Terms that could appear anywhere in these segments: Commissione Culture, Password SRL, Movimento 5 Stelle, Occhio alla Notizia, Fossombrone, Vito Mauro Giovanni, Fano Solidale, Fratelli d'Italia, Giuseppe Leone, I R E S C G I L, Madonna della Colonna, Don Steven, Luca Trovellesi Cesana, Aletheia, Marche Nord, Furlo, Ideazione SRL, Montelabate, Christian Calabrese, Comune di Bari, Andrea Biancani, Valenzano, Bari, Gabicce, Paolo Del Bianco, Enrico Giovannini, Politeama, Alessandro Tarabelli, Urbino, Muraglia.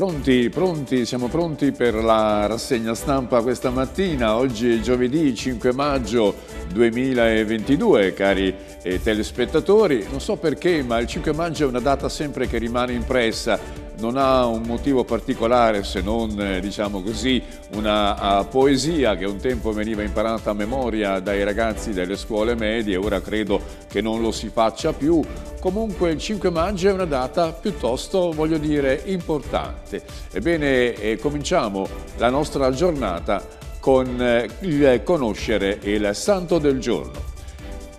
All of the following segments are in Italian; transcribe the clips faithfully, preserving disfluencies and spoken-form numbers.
Pronti, pronti, siamo pronti per la rassegna stampa questa mattina. Oggi è giovedì cinque maggio duemilaventidue, cari eh, telespettatori. Non so perché, ma il cinque maggio è una data sempre che rimane impressa. Non ha un motivo particolare se non, eh, diciamo così, una uh, poesia che un tempo veniva imparata a memoria dai ragazzi delle scuole medie. Ora credo che non lo si faccia più. Comunque il cinque maggio è una data piuttosto, voglio dire, importante. Ebbene, eh, cominciamo la nostra giornata con eh, il conoscere il santo del giorno.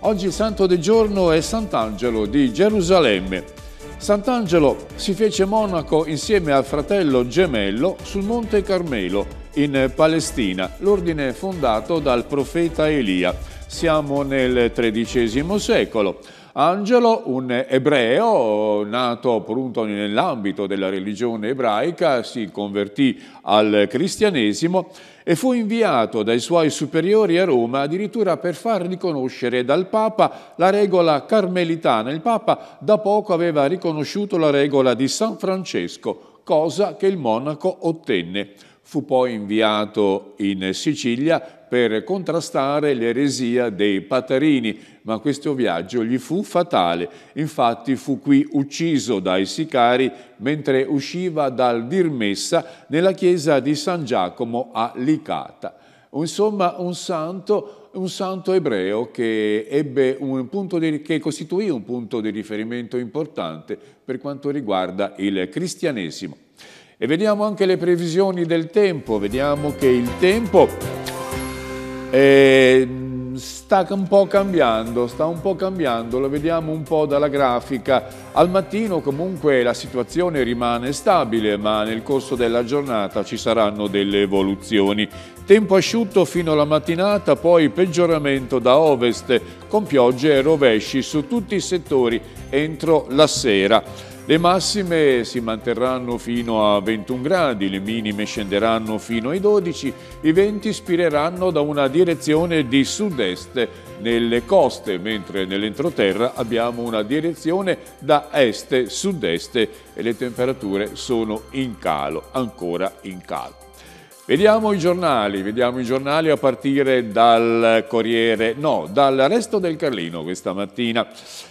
Oggi il santo del giorno è Sant'Angelo di Gerusalemme. Sant'Angelo si fece monaco insieme al fratello gemello sul Monte Carmelo in Palestina, l'ordine fondato dal profeta Elia. Siamo nel tredicesimo secolo. Angelo, un ebreo nato appunto nell'ambito della religione ebraica, si convertì al cristianesimo e fu inviato dai suoi superiori a Roma addirittura per far riconoscere dal Papa la regola carmelitana. Il Papa da poco aveva riconosciuto la regola di San Francesco, cosa che il monaco ottenne. Fu poi inviato in Sicilia per contrastare l'eresia dei Patarini, ma questo viaggio gli fu fatale. Infatti fu qui ucciso dai sicari mentre usciva dal dir messa nella chiesa di San Giacomo a Licata. Insomma, un santo... un santo ebreo che, ebbe un punto di, che costituì un punto di riferimento importante per quanto riguarda il cristianesimo. E vediamo anche le previsioni del tempo. Vediamo che il tempo eh, sta un po' cambiando, sta un po' cambiando, lo vediamo un po' dalla grafica. Al mattino comunque la situazione rimane stabile, ma nel corso della giornata ci saranno delle evoluzioni. Tempo asciutto fino alla mattinata, poi peggioramento da ovest con piogge e rovesci su tutti i settori entro la sera. Le massime si manterranno fino a ventuno gradi, le minime scenderanno fino ai dodici, i venti spireranno da una direzione di sud-est nelle coste, mentre nell'entroterra abbiamo una direzione da est-sud-est e le temperature sono in calo, ancora in calo. Vediamo i giornali, vediamo i giornali a partire dal Corriere, no, dal Resto del Carlino questa mattina,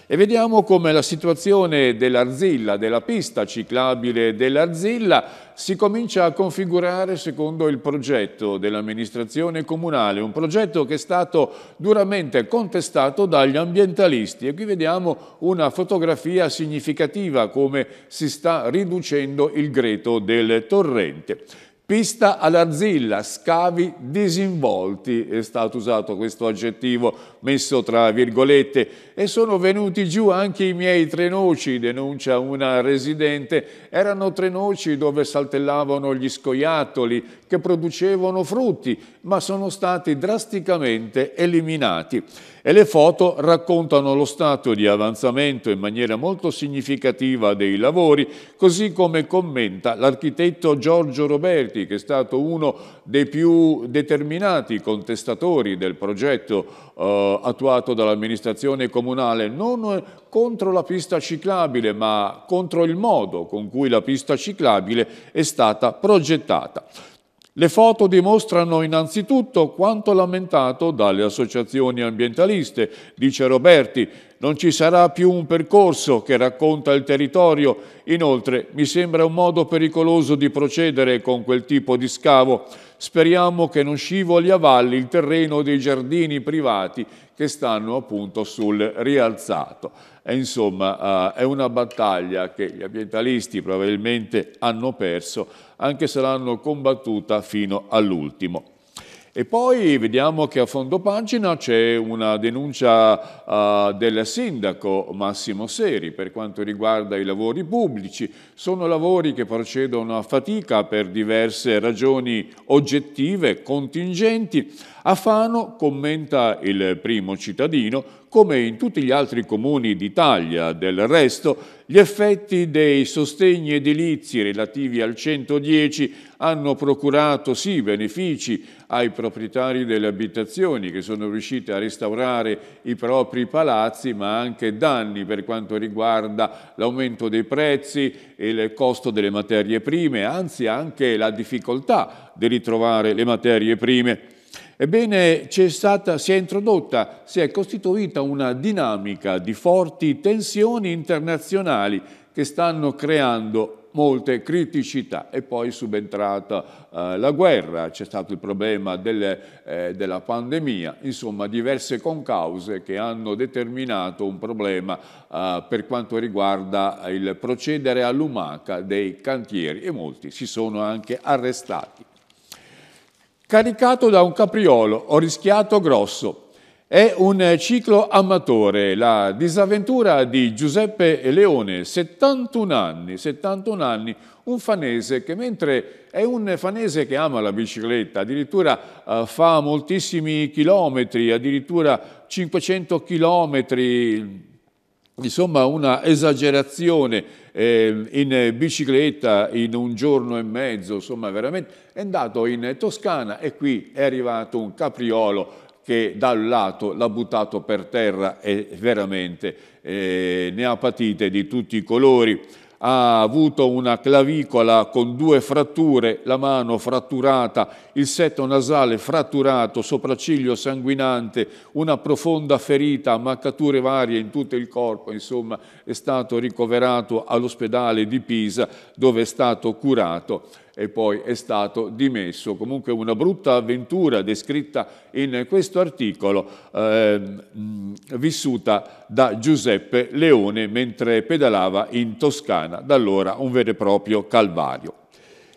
e vediamo come la situazione dell'Arzilla, della pista ciclabile dell'Arzilla, si comincia a configurare secondo il progetto dell'amministrazione comunale, un progetto che è stato duramente contestato dagli ambientalisti. E qui vediamo una fotografia significativa come si sta riducendo il greto del torrente. Pista all'Arzilla, scavi disinvolti, è stato usato questo aggettivo messo tra virgolette, e sono venuti giù anche i miei tre noci, denuncia una residente. Erano tre noci dove saltellavano gli scoiattoli che producevano frutti, ma sono stati drasticamente eliminati. E le foto raccontano lo stato di avanzamento in maniera molto significativa dei lavori, così come commenta l'architetto Giorgio Roberti, che è stato uno dei più determinati contestatori del progetto eh, attuato dall'amministrazione comunale, non contro la pista ciclabile, ma contro il modo con cui la pista ciclabile è stata progettata. Le foto dimostrano innanzitutto quanto lamentato dalle associazioni ambientaliste, dice Roberti. Non ci sarà più un percorso che racconta il territorio. Inoltre, mi sembra un modo pericoloso di procedere con quel tipo di scavo. Speriamo che non scivoli a valle il terreno dei giardini privati che stanno appunto sul rialzato. E insomma, eh, è una battaglia che gli ambientalisti probabilmente hanno perso, anche se l'hanno combattuta fino all'ultimo. E poi vediamo che a fondo pagina c'è una denuncia uh, del sindaco Massimo Seri per quanto riguarda i lavori pubblici. Sono lavori che procedono a fatica per diverse ragioni oggettive, contingenti. A Fano, commenta il primo cittadino, come in tutti gli altri comuni d'Italia del resto, gli effetti dei sostegni edilizi relativi al centodieci hanno procurato sì benefici ai proprietari delle abitazioni che sono riusciti a restaurare i propri palazzi, ma anche danni per quanto riguarda l'aumento dei prezzi, il costo delle materie prime, anzi anche la difficoltà di ritrovare le materie prime. Ebbene, c'è stata, si è introdotta, si è costituita una dinamica di forti tensioni internazionali che stanno creando molte criticità. E poi è subentrata eh, la guerra, c'è stato il problema delle, eh, della pandemia, insomma diverse concause che hanno determinato un problema eh, per quanto riguarda il procedere all'umaca dei cantieri, e molti si sono anche arrestati. Caricato da un capriolo, ho rischiato grosso. È un ciclo amatore, la disavventura di Giuseppe Leone, settantuno anni, settantuno anni, un fanese che mentre è un fanese che ama la bicicletta, addirittura eh, fa moltissimi chilometri, addirittura cinquecento chilometri, insomma una esagerazione eh, in bicicletta in un giorno e mezzo, insomma veramente è andato in Toscana e qui è arrivato un capriolo che da un lato l'ha buttato per terra e veramente eh, ne ha patite di tutti i colori. Ha avuto una clavicola con due fratture, la mano fratturata, il setto nasale fratturato, sopracciglio sanguinante, una profonda ferita, ammaccature varie in tutto il corpo, insomma è stato ricoverato all'ospedale di Pisa dove è stato curato e poi è stato dimesso. Comunque una brutta avventura descritta in questo articolo, eh, vissuta da Giuseppe Leone mentre pedalava in Toscana, da allora un vero e proprio calvario.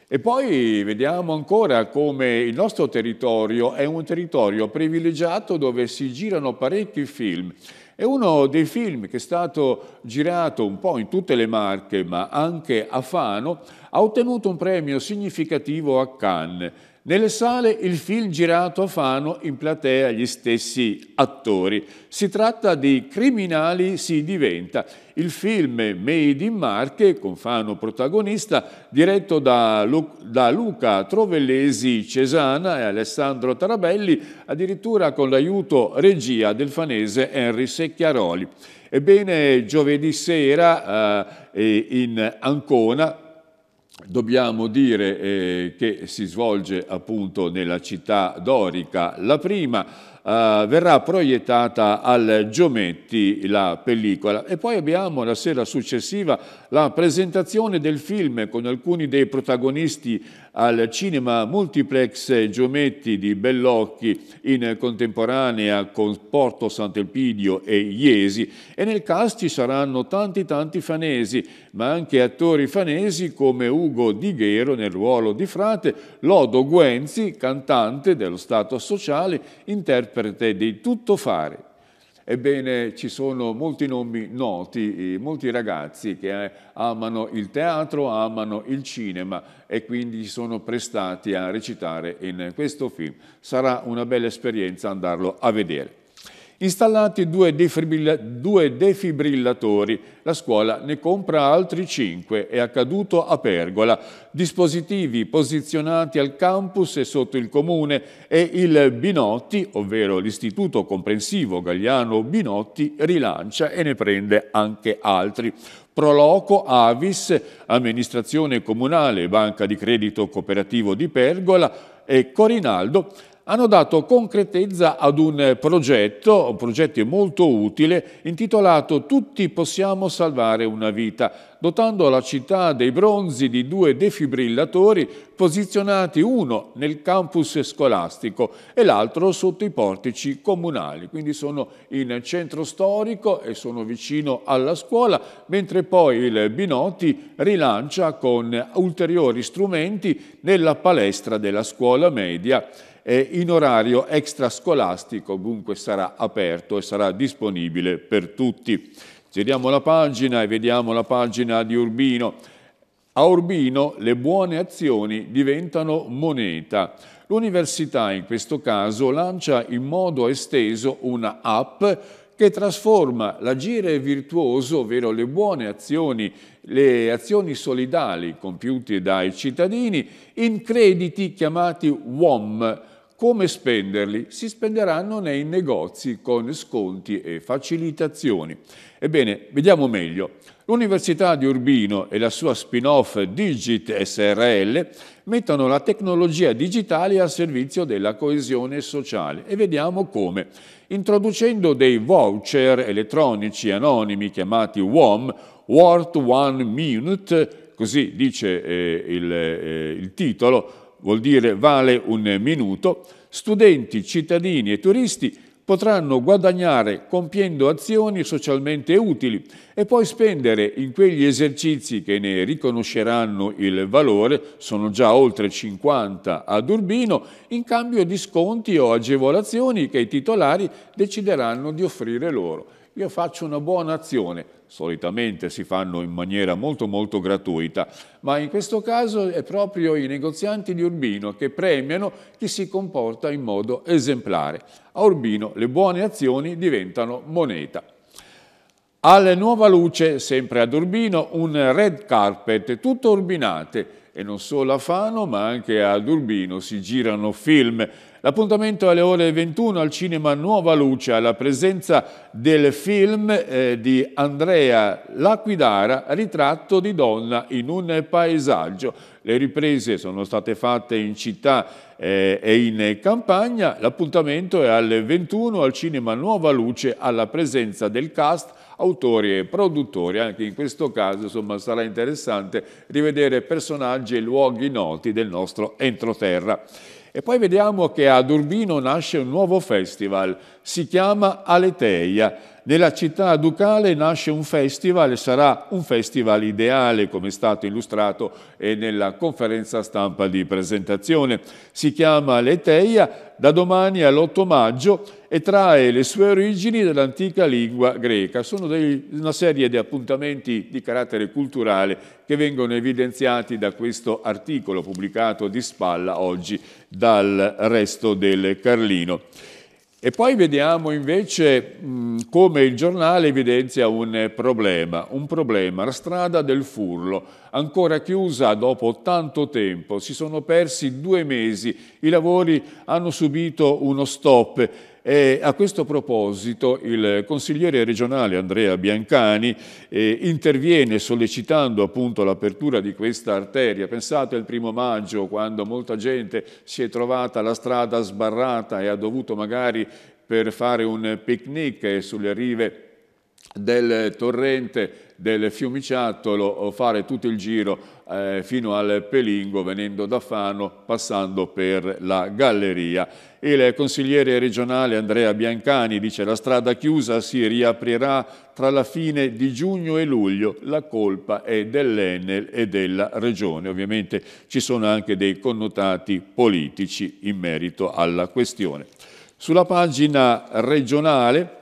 E poi vediamo ancora come il nostro territorio è un territorio privilegiato dove si girano parecchi film. È uno dei film che è stato girato un po' in tutte le Marche, ma anche a Fano, ha ottenuto un premio significativo a Cannes. Nelle sale il film girato a Fano, in platea gli stessi attori. Si tratta di Criminali si diventa, il film made in Marche, con Fano protagonista, diretto da, Lu- da Luca Trovellesi Cesana e Alessandro Tarabelli, addirittura con l'aiuto regia del fanese Henry Secchiaroli. Ebbene, giovedì sera eh, in Ancona, dobbiamo dire eh, che si svolge appunto nella città dorica. La prima eh, verrà proiettata al Giometti la pellicola e poi abbiamo la sera successiva la presentazione del film con alcuni dei protagonisti al cinema multiplex Giometti di Bellocchi in contemporanea con Porto Sant'Elpidio e Iesi, e nel cast ci saranno tanti tanti fanesi ma anche attori fanesi come Ugo Di Ghero nel ruolo di frate, Lodo Guenzi, cantante dello Stato Sociale, interprete di Tuttofare. Ebbene, ci sono molti nomi noti, molti ragazzi che amano il teatro, amano il cinema e quindi si sono prestati a recitare in questo film. Sarà una bella esperienza andarlo a vedere. Installati due, defibrilla- due defibrillatori, la scuola ne compra altri cinque, è accaduto a Pergola. Dispositivi posizionati al campus e sotto il comune e il Binotti, ovvero l'Istituto Comprensivo Gagliano Binotti, rilancia e ne prende anche altri. Proloco, Avis, Amministrazione Comunale, Banca di Credito Cooperativo di Pergola e Corinaldo hanno dato concretezza ad un progetto, un progetto molto utile, intitolato Tutti possiamo salvare una vita, dotando la città dei bronzi di due defibrillatori posizionati uno nel campus scolastico e l'altro sotto i portici comunali. Quindi sono in centro storico e sono vicino alla scuola, mentre poi il Binotti rilancia con ulteriori strumenti nella palestra della scuola media, in orario extrascolastico, dunque sarà aperto e sarà disponibile per tutti. Giriamo la pagina e vediamo la pagina di Urbino. A Urbino le buone azioni diventano moneta. L'università in questo caso lancia in modo esteso una app che trasforma l'agire virtuoso, ovvero le buone azioni, le azioni solidali compiute dai cittadini, in crediti chiamati W O M. Come spenderli? Si spenderanno nei negozi con sconti e facilitazioni. Ebbene, vediamo meglio. L'Università di Urbino e la sua spin-off Digit S R L mettono la tecnologia digitale al servizio della coesione sociale e vediamo come. Introducendo dei voucher elettronici anonimi chiamati W O M, Worth One Minute, così dice eh, il, eh, il titolo, vuol dire vale un minuto, studenti, cittadini e turisti potranno guadagnare compiendo azioni socialmente utili e poi spendere in quegli esercizi che ne riconosceranno il valore, sono già oltre cinquanta ad Urbino, in cambio di sconti o agevolazioni che i titolari decideranno di offrire loro. Io faccio una buona azione, solitamente si fanno in maniera molto molto gratuita, ma in questo caso è proprio i negozianti di Urbino che premiano chi si comporta in modo esemplare. A Urbino le buone azioni diventano moneta. Alla nuova luce, sempre ad Urbino, un red carpet, tutto Urbinate, e non solo a Fano ma anche ad Urbino si girano film. L'appuntamento alle ore ventuno al cinema Nuova Luce, alla presenza del film eh, di Andrea Lacquidara, Ritratto di donna in un paesaggio. Le riprese sono state fatte in città eh, e in campagna. L'appuntamento è alle ventuno al cinema Nuova Luce, alla presenza del cast, autori e produttori. Anche in questo caso, insomma, sarà interessante rivedere personaggi e luoghi noti del nostro entroterra. E poi vediamo che ad Urbino nasce un nuovo festival, si chiama Aletheia. Nella città ducale nasce un festival e sarà un festival ideale, come è stato illustrato nella conferenza stampa di presentazione. Si chiama Aletheia da domani all'otto maggio e trae le sue origini dall'antica lingua greca. Sono dei, una serie di appuntamenti di carattere culturale che vengono evidenziati da questo articolo pubblicato di spalla oggi dal Resto del Carlino. E poi vediamo invece mh, come il giornale evidenzia un problema, un problema, la strada del Furlo, ancora chiusa dopo tanto tempo, si sono persi due mesi, i lavori hanno subito uno stop. E a questo proposito il consigliere regionale Andrea Biancani eh, interviene sollecitando appunto l'apertura di questa arteria. Pensate al primo maggio, quando molta gente si è trovata la strada sbarrata e ha dovuto magari per fare un picnic sulle rive del torrente del Fiumiciattolo fare tutto il giro eh, fino al Pelingo, venendo da Fano, passando per la Galleria. Il consigliere regionale Andrea Biancani dice: la strada chiusa si riaprirà tra la fine di giugno e luglio, la colpa è dell'Enel e della Regione. Ovviamente ci sono anche dei connotati politici in merito alla questione. Sulla pagina regionale,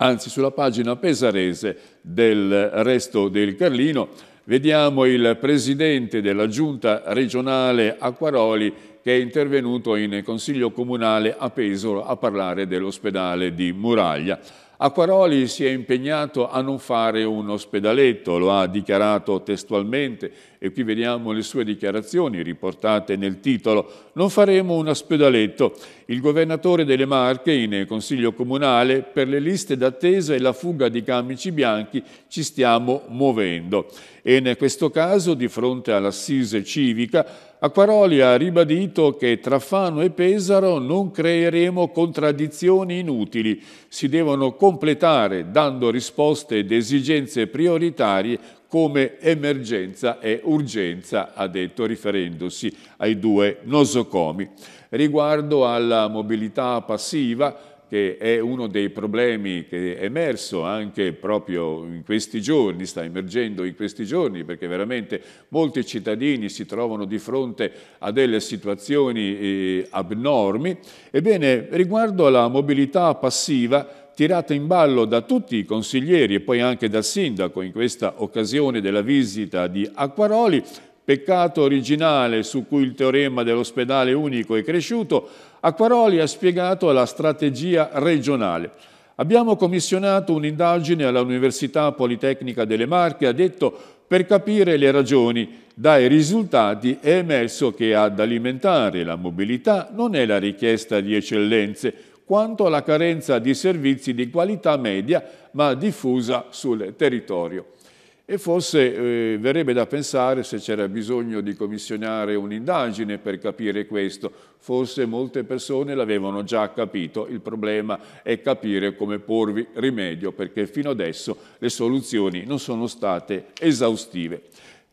anzi sulla pagina pesarese del Resto del Carlino, vediamo il presidente della giunta regionale Acquaroli che è intervenuto in consiglio comunale a Pesaro a parlare dell'ospedale di Muraglia. Acquaroli si è impegnato a non fare un ospedaletto, lo ha dichiarato testualmente e qui vediamo le sue dichiarazioni riportate nel titolo. Non faremo un ospedaletto. Il governatore delle Marche in Consiglio Comunale: per le liste d'attesa e la fuga di camici bianchi ci stiamo muovendo. E in questo caso, di fronte all'assise civica, Acquaroli ha ribadito che tra Fano e Pesaro non creeremo contraddizioni inutili, si devono completare dando risposte ed esigenze prioritarie come emergenza e urgenza, ha detto riferendosi ai due nosocomi. Riguardo alla mobilità passiva, che è uno dei problemi che è emerso anche proprio in questi giorni, sta emergendo in questi giorni, perché veramente molti cittadini si trovano di fronte a delle situazioni eh, abnormi. Ebbene, riguardo alla mobilità passiva, tirato in ballo da tutti i consiglieri e poi anche dal sindaco in questa occasione della visita di Acquaroli, peccato originale su cui il teorema dell'ospedale unico è cresciuto, Acquaroli ha spiegato la strategia regionale. Abbiamo commissionato un'indagine all'Università Politecnica delle Marche, ha detto, per capire le ragioni. Dai risultati è emerso che ad alimentare la mobilità non è la richiesta di eccellenze, quanto la carenza di servizi di qualità media, ma diffusa sul territorio. E forse eh, verrebbe da pensare se c'era bisogno di commissionare un'indagine per capire questo. Forse molte persone l'avevano già capito, il problema è capire come porvi rimedio, perché fino adesso le soluzioni non sono state esaustive.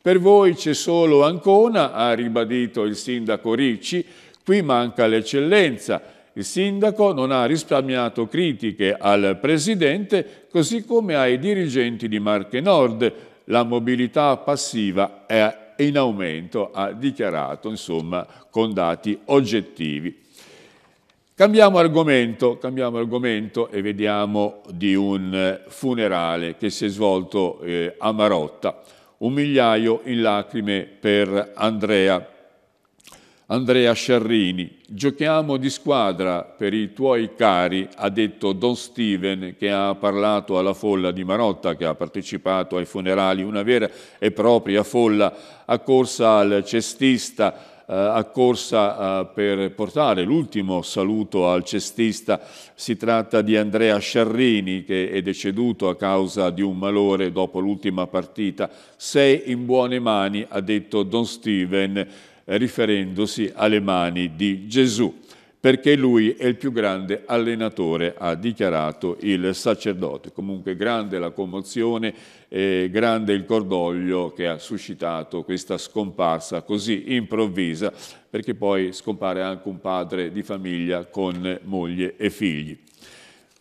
Per voi c'è solo Ancona, ha ribadito il sindaco Ricci, qui manca l'eccellenza. Il sindaco non ha risparmiato critiche al presidente, così come ai dirigenti di Marche Nord. La mobilità passiva è in aumento, ha dichiarato, insomma, con dati oggettivi. Cambiamo argomento, cambiamo argomento e vediamo di un funerale che si è svolto eh, a Marotta. Un migliaio in lacrime per Andrea. Andrea Sciarrini, giochiamo di squadra per i tuoi cari, ha detto Don Steven, che ha parlato alla folla di Marotta, che ha partecipato ai funerali, una vera e propria folla accorsa al cestista, eh, accorsa eh, per portare l'ultimo saluto al cestista. Si tratta di Andrea Sciarrini, che è deceduto a causa di un malore dopo l'ultima partita. Sei in buone mani, ha detto Don Steven, riferendosi alle mani di Gesù, perché lui è il più grande allenatore, ha dichiarato il sacerdote. Comunque grande la commozione e grande il cordoglio che ha suscitato questa scomparsa così improvvisa, perché poi scompare anche un padre di famiglia con moglie e figli.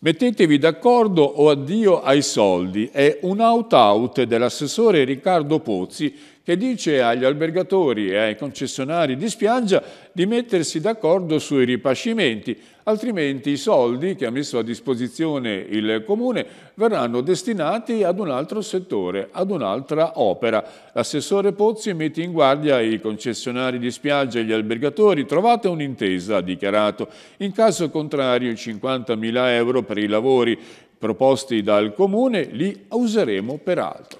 Mettetevi d'accordo o addio ai soldi è un out-out dell'assessore Riccardo Pozzi, che dice agli albergatori e ai concessionari di spiaggia di mettersi d'accordo sui ripascimenti, altrimenti i soldi che ha messo a disposizione il Comune verranno destinati ad un altro settore, ad un'altra opera. L'assessore Pozzi mette in guardia i concessionari di spiaggia e gli albergatori. Trovate un'intesa, ha dichiarato. In caso contrario, i cinquantamila euro per i lavori proposti dal Comune li useremo per altro.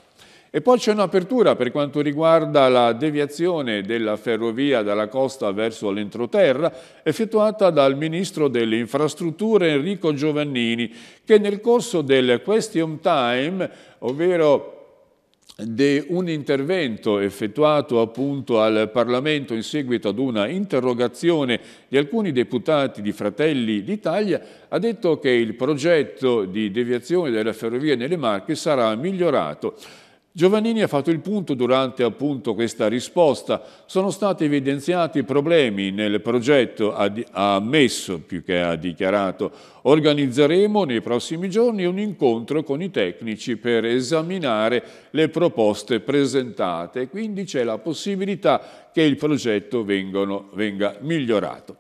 E poi c'è un'apertura per quanto riguarda la deviazione della ferrovia dalla costa verso l'entroterra, effettuata dal Ministro delle Infrastrutture Enrico Giovannini, che nel corso del Question Time, ovvero di un intervento effettuato appunto al Parlamento in seguito ad una interrogazione di alcuni deputati di Fratelli d'Italia, ha detto che il progetto di deviazione della ferrovia nelle Marche sarà migliorato. Giovannini ha fatto il punto durante appunto questa risposta. Sono stati evidenziati problemi nel progetto, ha ammesso più che ha dichiarato. Organizzeremo nei prossimi giorni un incontro con i tecnici per esaminare le proposte presentate. Quindi c'è la possibilità che il progetto vengano, venga migliorato.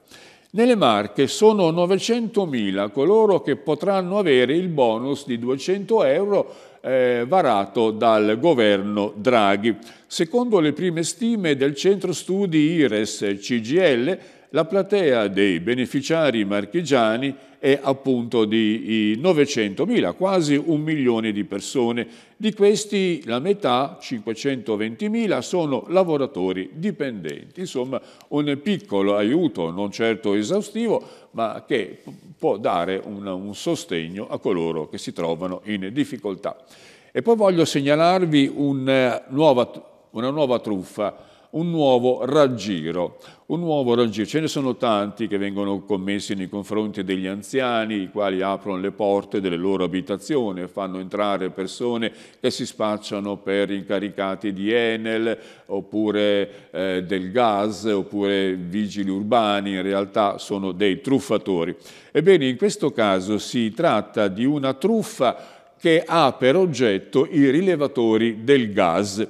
Nelle Marche sono novecentomila coloro che potranno avere il bonus di duecento euro Eh, varato dal governo Draghi. Secondo le prime stime del centro studi I R E S C G I L, la platea dei beneficiari marchigiani è appunto di novecentomila, quasi un milione di persone. Di questi la metà, cinquecentoventimila, sono lavoratori dipendenti. Insomma, un piccolo aiuto, non certo esaustivo, ma che può dare un, un sostegno a coloro che si trovano in difficoltà. E poi voglio segnalarvi una nuova, una nuova truffa. Un nuovo raggiro, un nuovo raggiro. Ce ne sono tanti che vengono commessi nei confronti degli anziani, i quali aprono le porte delle loro abitazioni, fanno entrare persone che si spacciano per incaricati di Enel, oppure eh, del gas, oppure vigili urbani, in realtà sono dei truffatori. Ebbene, in questo caso si tratta di una truffa che ha per oggetto i rilevatori del gas.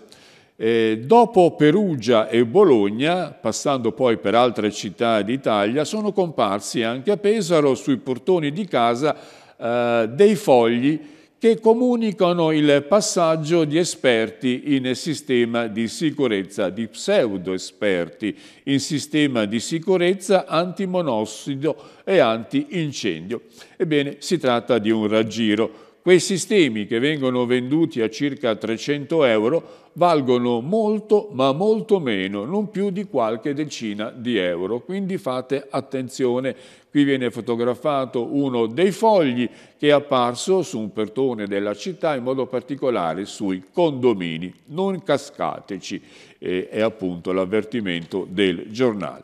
Eh, dopo Perugia e Bologna, passando poi per altre città d'Italia, sono comparsi anche a Pesaro sui portoni di casa eh, dei fogli che comunicano il passaggio di esperti in sistema di sicurezza, di pseudo-esperti in sistema di sicurezza antimonossido e antincendio. Ebbene, si tratta di un raggiro. Quei sistemi che vengono venduti a circa trecento euro valgono molto, ma molto meno, non più di qualche decina di euro. Quindi fate attenzione. Qui viene fotografato uno dei fogli che è apparso su un portone della città, in modo particolare sui condomini. Non cascateci, e è appunto l'avvertimento del giornale.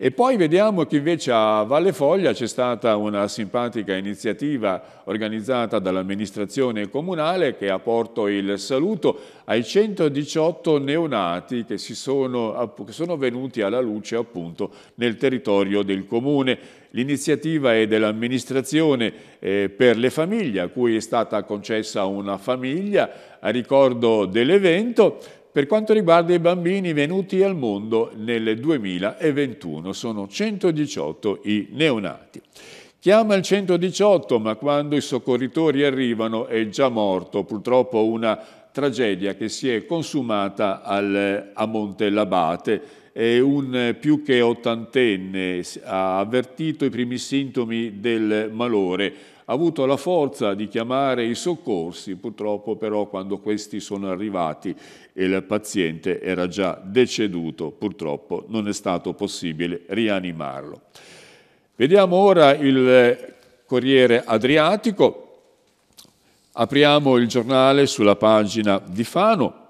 E poi vediamo che invece a Valle Foglia c'è stata una simpatica iniziativa organizzata dall'amministrazione comunale che ha portato il saluto ai centodiciotto neonati che, si sono, che sono venuti alla luce appunto nel territorio del comune. L'iniziativa è dell'amministrazione eh, per le famiglie, a cui è stata concessa una famiglia a ricordo dell'evento. Per quanto riguarda i bambini venuti al mondo nel duemilaventuno, sono centodiciotto i neonati. Chiama il centodiciotto, ma quando i soccorritori arrivano è già morto. Purtroppo una tragedia che si è consumata al, a Montelabate. E un più che ottantenne ha avvertito i primi sintomi del malore. Ha avuto la forza di chiamare i soccorsi, purtroppo però quando questi sono arrivati e il paziente era già deceduto, purtroppo non è stato possibile rianimarlo. Vediamo ora il Corriere Adriatico. Apriamo il giornale sulla pagina di Fano.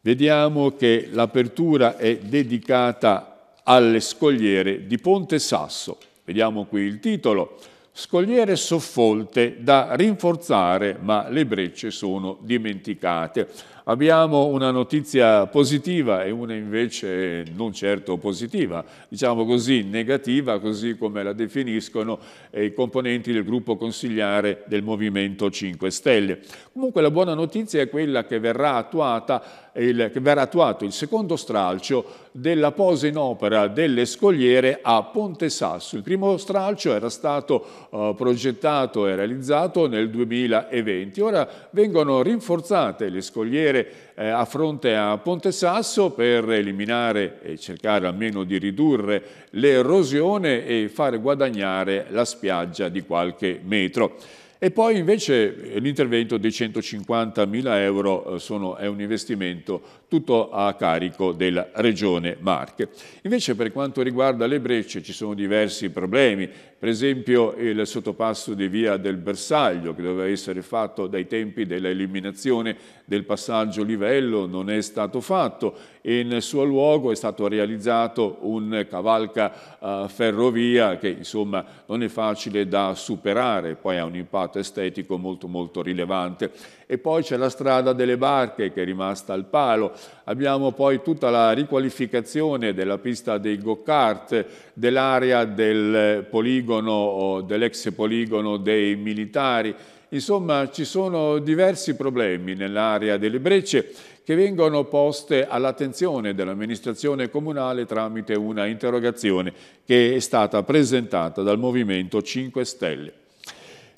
Vediamo che l'apertura è dedicata alle scogliere di Ponte Sasso. Vediamo qui il titolo. Scogliere soffolte da rinforzare, ma le brecce sono dimenticate. Abbiamo una notizia positiva e una invece non certo positiva, diciamo così negativa, così come la definiscono i componenti del gruppo consigliare del Movimento cinque Stelle. Comunque la buona notizia è quella che verrà attuata il, che verrà attuato il secondo stralcio della posa in opera delle scogliere a Ponte Sasso. Il primo stralcio era stato uh, progettato e realizzato nel duemilaventi. Ora vengono rinforzate le scogliere eh, a fronte a Ponte Sasso per eliminare e cercare almeno di ridurre l'erosione e fare guadagnare la spiaggia di qualche metro. E poi invece l'intervento dei centocinquantamila euro sono, è un investimento tutto a carico della Regione Marche. Invece per quanto riguarda le brecce ci sono diversi problemi, per esempio il sottopasso di via del Bersaglio che doveva essere fatto dai tempi dell'eliminazione del passaggio livello non è stato fatto e nel suo luogo è stato realizzato un cavalca ferrovia che insomma non è facile da superare, poi ha un impatto estetico molto molto rilevante. E poi c'è la strada delle barche che è rimasta al palo. Abbiamo poi tutta la riqualificazione della pista dei go-kart, dell'area del poligono, dell'ex poligono dei militari. Insomma, ci sono diversi problemi nell'area delle brecce che vengono poste all'attenzione dell'amministrazione comunale tramite una interrogazione che è stata presentata dal Movimento cinque Stelle.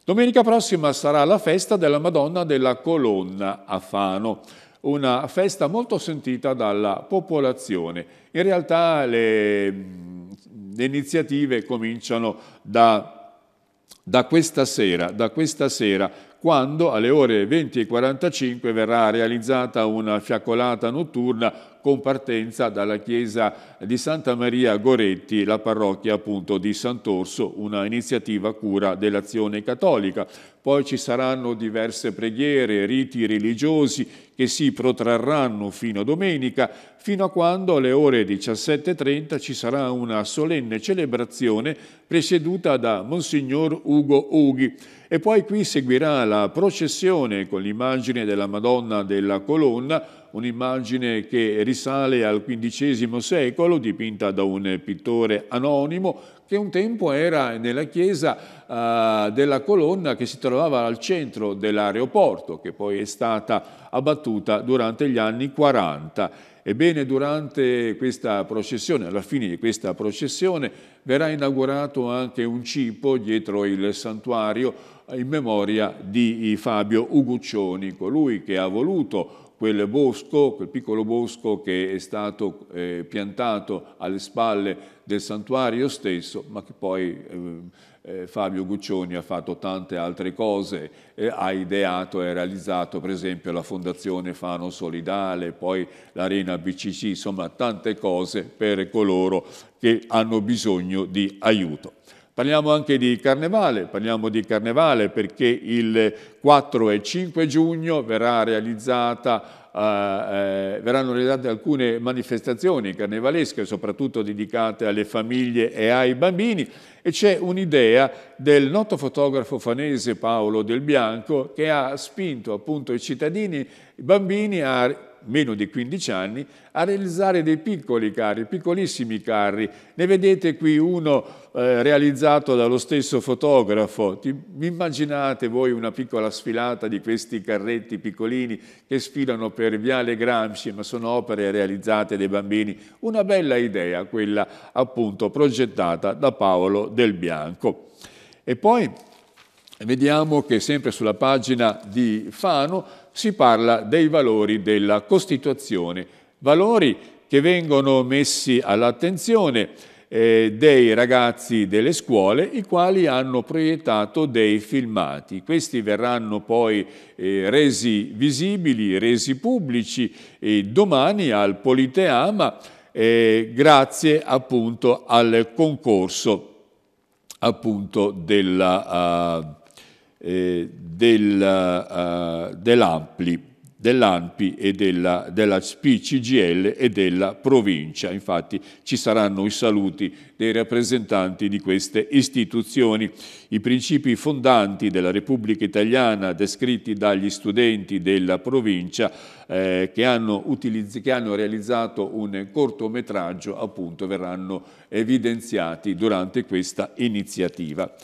Domenica prossima sarà la festa della Madonna della Colonna a Fano, una festa molto sentita dalla popolazione. In realtà le, le iniziative cominciano da, da, questa sera, da questa sera, quando alle ore venti e quarantacinque verrà realizzata una fiaccolata notturna con partenza dalla chiesa di Santa Maria Goretti, la parrocchia appunto di Sant'Orso, una iniziativa cura dell'Azione Cattolica. Poi ci saranno diverse preghiere, riti religiosi che si protrarranno fino a domenica, fino a quando alle ore diciassette e trenta ci sarà una solenne celebrazione presieduta da Monsignor Ugo Ughi. E poi qui seguirà la processione con l'immagine della Madonna della Colonna, un'immagine che risale al quindicesimo secolo, dipinta da un pittore anonimo, che un tempo era nella chiesa uh, della Colonna che si trovava al centro dell'aeroporto, che poi è stata abbattuta durante gli anni quaranta. Ebbene, durante questa processione, alla fine di questa processione, verrà inaugurato anche un cipo dietro il santuario in memoria di Fabio Uguccioni, colui che ha voluto quel bosco, quel piccolo bosco che è stato eh, piantato alle spalle del santuario stesso, ma che poi eh, Fabio Uguccioni ha fatto tante altre cose, eh, ha ideato e realizzato per esempio la Fondazione Fano Solidale, poi l'Arena B C C, insomma tante cose per coloro che hanno bisogno di aiuto. Parliamo anche di Carnevale, parliamo di Carnevale perché il quattro e cinque giugno verrà realizzata, eh, verranno realizzate alcune manifestazioni carnevalesche, soprattutto dedicate alle famiglie e ai bambini, e c'è un'idea del noto fotografo fanese Paolo Del Bianco che ha spinto appunto i cittadini, i bambini a meno di quindici anni, a realizzare dei piccoli carri, piccolissimi carri. Ne vedete qui uno eh, realizzato dallo stesso fotografo. Ti, immaginate voi una piccola sfilata di questi carretti piccolini che sfilano per Viale Gramsci, ma sono opere realizzate dai bambini. Una bella idea, quella appunto progettata da Paolo Del Bianco. E poi vediamo che sempre sulla pagina di Fano si parla dei valori della Costituzione, valori che vengono messi all'attenzione eh, dei ragazzi delle scuole, i quali hanno proiettato dei filmati. Questi verranno poi eh, resi visibili, resi pubblici eh, domani al Politeama, eh, grazie appunto al concorso appunto della... Uh, Eh, del, uh, dell'Ampli, dell'Ampi e della, della P C G I L e della provincia. Infatti ci saranno i saluti dei rappresentanti di queste istituzioni. I principi fondanti della Repubblica Italiana descritti dagli studenti della provincia eh, che, hanno che hanno realizzato un cortometraggio appunto verranno evidenziati durante questa iniziativa.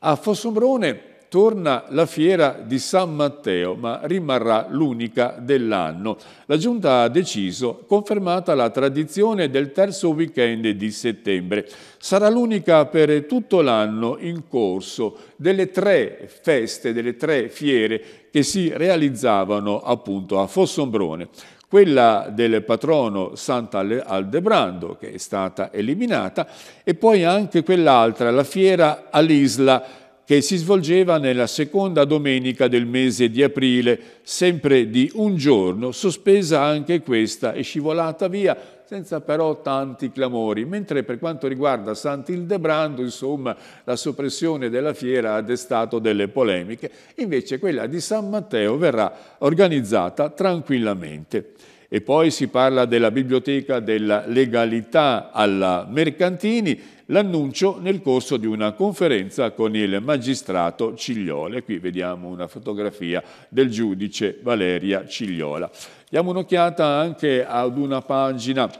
A Fossombrone torna la fiera di San Matteo, ma rimarrà l'unica dell'anno. La Giunta ha deciso, confermata la tradizione del terzo weekend di settembre. Sarà l'unica per tutto l'anno in corso delle tre feste, delle tre fiere che si realizzavano appunto a Fossombrone. Quella del patrono Sant'Aldebrando, che è stata eliminata, e poi anche quell'altra, la fiera all'Isla, che si svolgeva nella seconda domenica del mese di aprile, sempre di un giorno, sospesa anche questa e scivolata via, senza però tanti clamori, mentre per quanto riguarda Sant'Ildebrando, insomma, la soppressione della fiera ha destato delle polemiche, invece quella di San Matteo verrà organizzata tranquillamente. E poi si parla della Biblioteca della Legalità alla Mercantini, l'annuncio nel corso di una conferenza con il magistrato Cigliola. Qui vediamo una fotografia del giudice Valeria Cigliola. Diamo un'occhiata anche ad una pagina,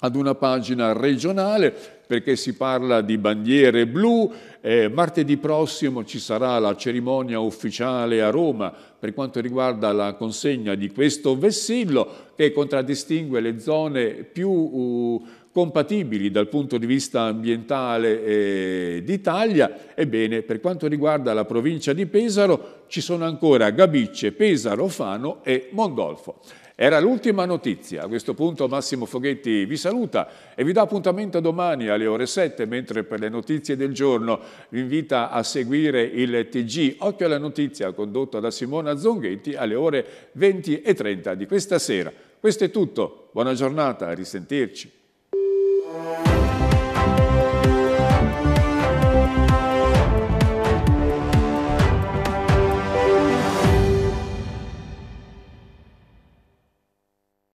ad una pagina regionale, perché si parla di bandiere blu. Eh, martedì prossimo ci sarà la cerimonia ufficiale a Roma per quanto riguarda la consegna di questo vessillo che contraddistingue le zone più uh, compatibili dal punto di vista ambientale eh, d'Italia. Ebbene, per quanto riguarda la provincia di Pesaro ci sono ancora Gabicce, Pesaro, Fano e Mondolfo. Era l'ultima notizia. A questo punto Massimo Foghetti vi saluta e vi dà appuntamento domani alle ore sette, mentre per le notizie del giorno vi invita a seguire il T G Occhio alla Notizia, condotto da Simona Zonghetti, alle ore venti e trenta di questa sera. Questo è tutto. Buona giornata, a risentirci.